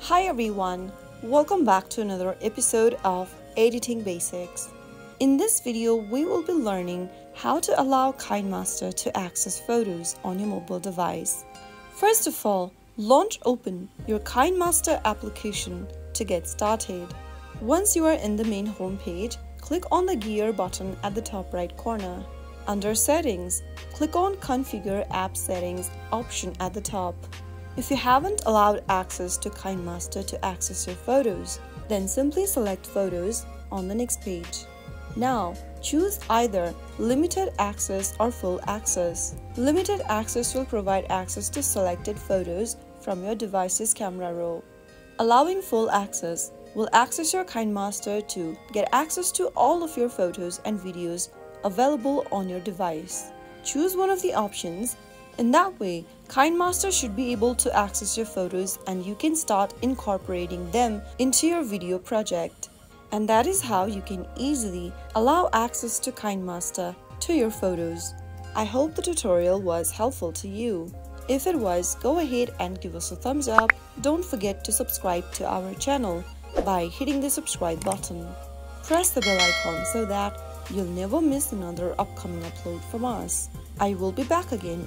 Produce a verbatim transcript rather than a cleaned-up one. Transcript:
Hi everyone, welcome back to another episode of Editing Basics. In this video, we will be learning how to allow KineMaster to access photos on your mobile device. First of all, launch open your KineMaster application to get started. Once you are in the main home page, click on the gear button at the top right corner. Under Settings, click on Configure App Settings option at the top. If you haven't allowed access to KineMaster to access your photos, then simply select Photos on the next page. Now, choose either Limited Access or Full Access. Limited Access will provide access to selected photos from your device's camera roll. Allowing Full Access will access your KineMaster to get access to all of your photos and videos available on your device. Choose one of the options. In that way, KineMaster should be able to access your photos and you can start incorporating them into your video project. And that is how you can easily allow access to KineMaster to your photos. I hope the tutorial was helpful to you. If it was, go ahead and give us a thumbs up. Don't forget to subscribe to our channel by hitting the subscribe button. Press the bell icon so that you'll never miss another upcoming upload from us. I will be back again